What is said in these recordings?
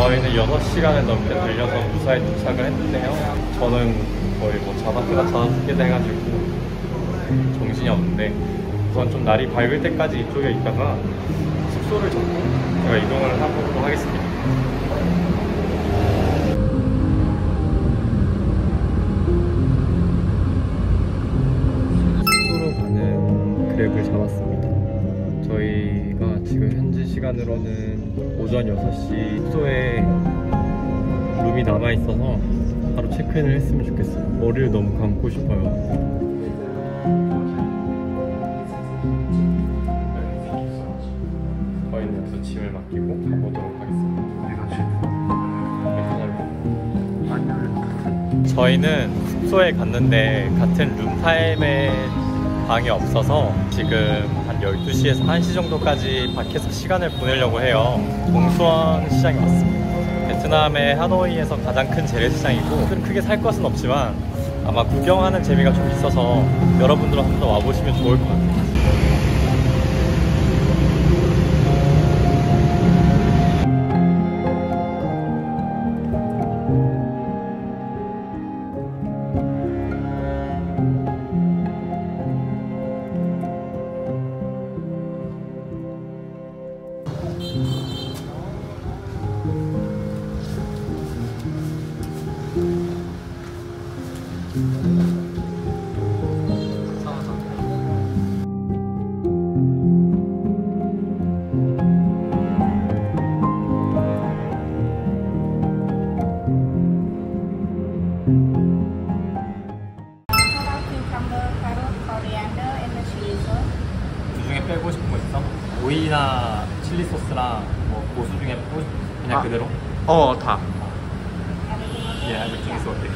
저희는 6시간을 넘게 달려서 무사히 도착을 했는데요. 저는 거의 뭐 자다가 자다깨다 해가지고 정신이 없는데, 우선 좀 날이 밝을 때까지 이쪽에 있다가 숙소를 잡고 제가 이동을 하고 하겠습니다. 숙소로 가는 그랩을 잡았습니다. 저희가 지금 현지 시간으로는 오전 6시, 숙소에 룸이 남아있어서 바로 체크인을 했으면 좋겠어요. 머리를 너무 감고 싶어요. 저희는 또 짐을 맡기고 가보도록 하겠습니다. 저희는 숙소에 갔는데 같은 룸타임에 방이 없어서 지금 한 12시에서 1시 정도까지 밖에서 시간을 보내려고 해요. 동수원 시장에 왔습니다. 베트남의 하노이에서 가장 큰 재래시장이고, 크게 살 것은 없지만 아마 구경하는 재미가 좀 있어서 여러분들도 한번 와보시면 좋을 것 같아요. 빼고 싶은 거 있어? 오이나 칠리 소스랑 뭐 고수 중에 빼고 싶은 거 그냥 그대로? 다. 예, everything is okay.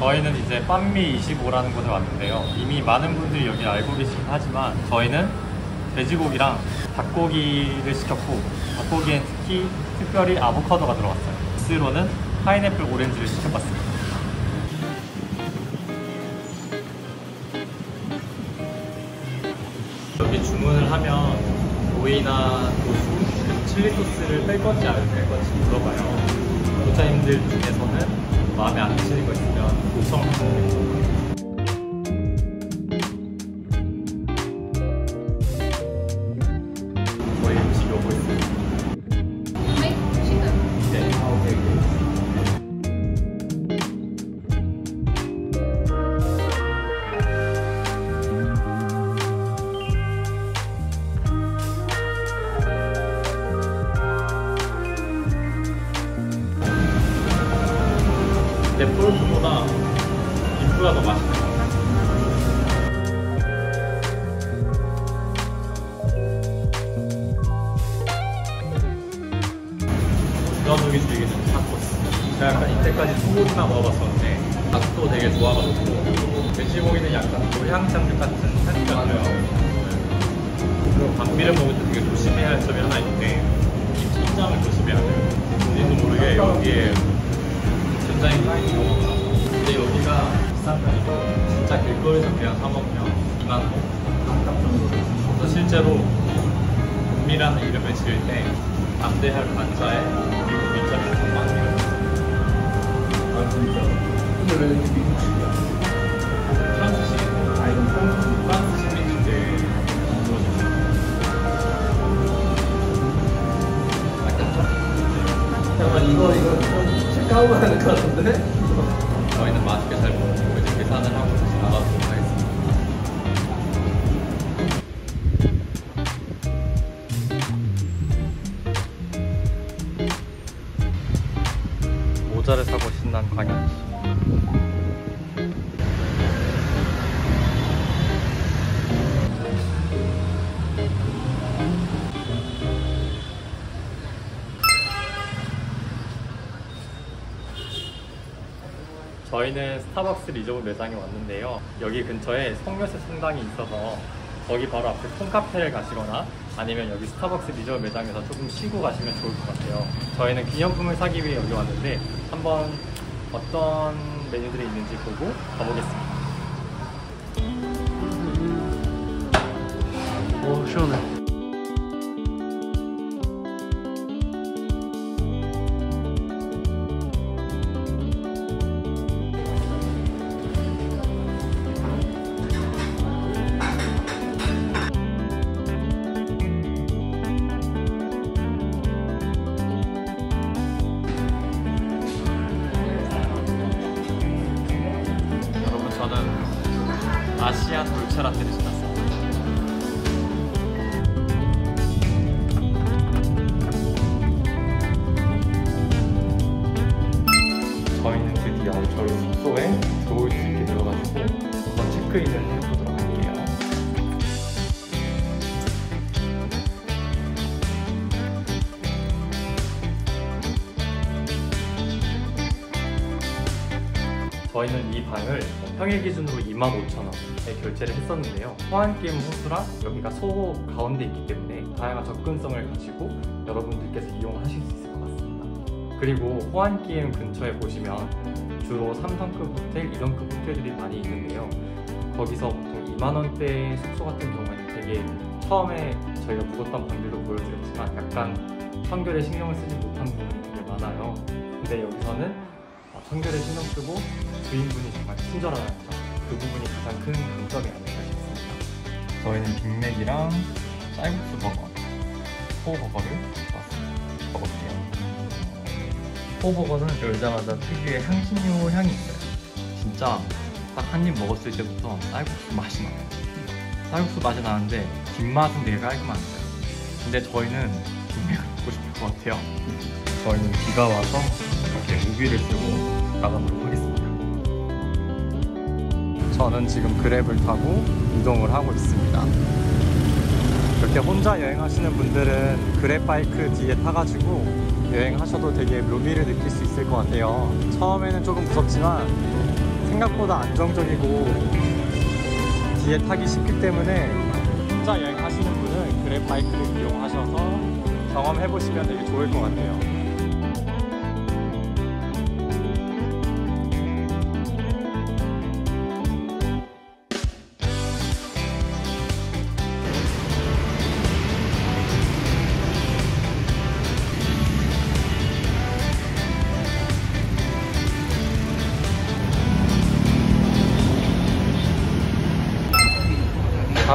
저희는 이제 빤미25라는 곳에 왔는데요. 이미 많은 분들이 여기 알고 계시긴 하지만 저희는 돼지고기랑 닭고기를 시켰고, 닭고기엔 특별히 아보카도가 들어갔어요. 주스로는 파인애플 오렌지를 시켜봤습니다. 여기 주문을 하면 오이나 고수, 칠리소스를 뺄 건지 안 뺄 건지 물어봐요. 구독자님들 중에서는 마음에 안 드시는 거 있으면 요청을 부탁드립니다. 저희 음식이 오고 있습니다. 네, 지금. 네, 오케이. 레포르트보다 인프가 더 맛있는 것 같아요. 주가적인 즐기는 타코스. 제가 약간 이때까지 소고기만 먹어봤었는데 닭도 되게 좋아가지고, 돼지고기는 약간 고향장류 같은 향이 나요. 그리고 반미를 먹을 때 되게 조심해야 할 점이 하나 있는데, 이 첨장을 조심해야 돼요. 본인도 모르게 여기에 굉장히 많이 먹어요. 근데 여기가 비싼 편이고, 진짜 길거리에서 그냥 사먹으면 2만 원 정도. 그래서 실제로 봄미라는 이름을 지을 때 담대할 반자에 미국 민자를 엄청 많이 먹었어요. 아 진짜? 근데 왜 이렇게 미국식이야? 프랑스식? 아 이건 프랑스식 맥주인데 들어주세요. 잠깐만, 이거 까우면 하는 것 같은데? 저희는 맛있게 잘 먹고 이제 계산을 하고 다시 나가도록 하겠습니다. 모자를 사고 신난 광현씨. 저희는 스타벅스 리저브 매장에 왔는데요. 여기 근처에 성묘세 성당이 있어서 거기 바로 앞에 콩카페를 가시거나 아니면 여기 스타벅스 리저브 매장에서 조금 쉬고 가시면 좋을 것 같아요. 저희는 기념품을 사기 위해 여기 왔는데 한번 어떤 메뉴들이 있는지 보고 가보겠습니다. 오, 시원해. 저희는 이 방을 평일 기준으로 25,000원에 결제를 했었는데요. 호안게임 호수라 여기가 소호 가운데 있기 때문에 다양한 접근성을 가지고 여러분들께서 이용하실 수 있을 것 같습니다. 그리고 호안게임 근처에 보시면 주로 3성급 호텔, 2성급 호텔들이 많이 있는데요. 거기서 보통 2만원대의 숙소 같은 경우에는 되게 처음에 저희가 묵었던 방들도 보여드렸지만 약간 청결에 신경을 쓰지 못한 분들이 많아요. 근데 여기서는 청결에 신경 쓰고 주인분이 정말 친절하다. 그 부분이 가장 큰 강점이 아닐까 싶습니다. 저희는 빅맥이랑 쌀국수 버거, 포버거를 왔습니다. 먹어볼게요. 포버거는 열자마자 특유의 향신료 향이 있어요. 진짜 딱 한 입 먹었을 때부터 쌀국수 맛이 나요. 쌀국수 맛이 나는데 뒷맛은 되게 깔끔합니다. 근데 저희는 빅맥을 먹고 싶을 것 같아요. 저희는 비가 와서 이렇게 우비를 쓰고 나가보도록 하겠습니다. 저는 지금 그랩을 타고 이동을 하고 있습니다. 이렇게 혼자 여행하시는 분들은 그랩 바이크 뒤에 타가지고 여행하셔도 되게 묘미를 느낄 수 있을 것 같아요. 처음에는 조금 무섭지만 생각보다 안정적이고 뒤에 타기 쉽기 때문에 혼자 여행하시는 분은 그랩 바이크를 이용하셔서 경험해보시면 되게 좋을 것 같아요.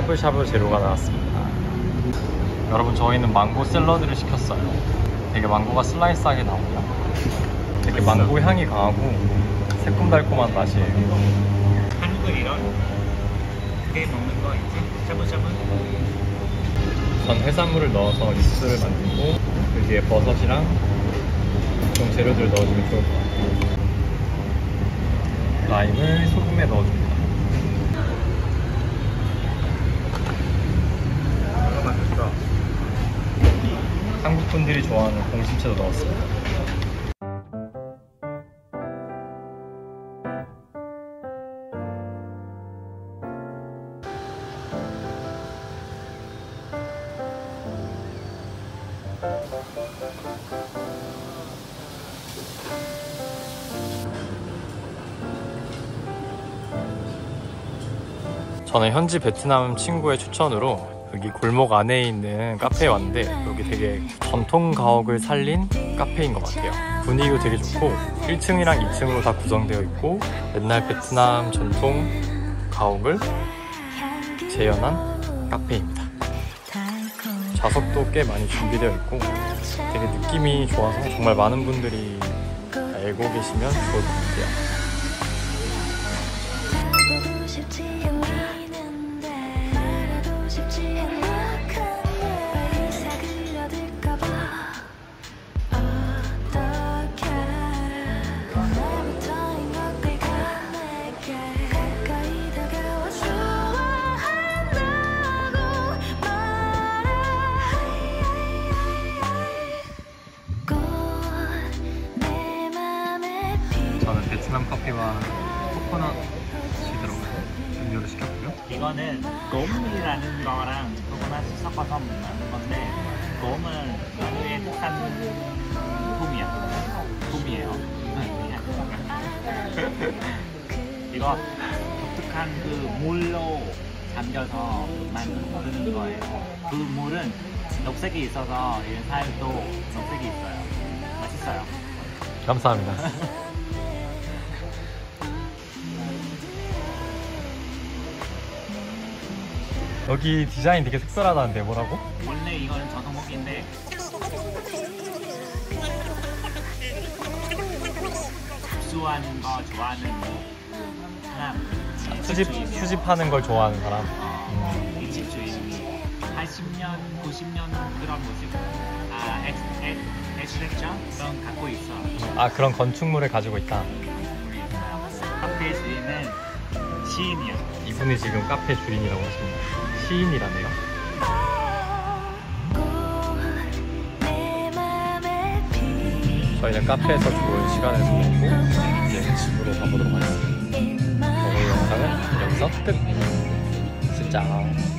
샤브샤브 재료가 나왔습니다. 여러분, 저희는 망고 샐러드를 시켰어요. 되게 망고가 슬라이스하게 나오고요. 되게 망고 향이 강하고 새콤달콤한 맛이에요. 한국은 이런 그게 먹는 거 있지? 샤브샤브? 전 해산물을 넣어서 육수를 만들고 그 뒤에 버섯이랑 좀 재료들을 넣어주면 좋을 것 같아요. 라임을 소금에 넣어줍니다. 한국 분들이 좋아하는 공심채도 넣었어요. 저는 현지 베트남 친구의 추천으로 여기 골목 안에 있는 카페에 왔는데 여기 되게 전통 가옥을 살린 카페인 것 같아요. 분위기도 되게 좋고 1층이랑 2층으로 다 구성되어 있고 옛날 베트남 전통 가옥을 재현한 카페입니다. 좌석도 꽤 많이 준비되어 있고 되게 느낌이 좋아서 정말 많은 분들이 알고 계시면 좋을 것 같아요. 저는 베트남 커피와 코코넛 들어가요. 음료를 시켰고요. 이거는 곰이라는 거랑 코코넛을 섞어서 만든 건데 곰은 한국의 특산 곰이야. 곰이에요. 이거 독특한 그 물로 잠겨서 만드는 거예요. 그 물은 녹색이 있어서 이 살도 녹색이 있어요. 맛있어요. 감사합니다. 여기 디자인 되게 특별하다는데 뭐라고? 원래 이거는 전통목인데 수수하는 거 좋아하는 사람, 수집하는 걸 좋아하는 사람. 이 집 주인이 80년, 90년 그런 모습, 에스렉션 그런 갖고 있어. 아, 그런 건축물을 가지고 있다. 카페 주인은 시인이야. 이분이 지금 카페 주인이라고 하십니다. 시인이라네요. 저희는 카페에서 좋은 시간을 보내고 이제 집으로 가보도록 하겠습니다. 있어? 진짜.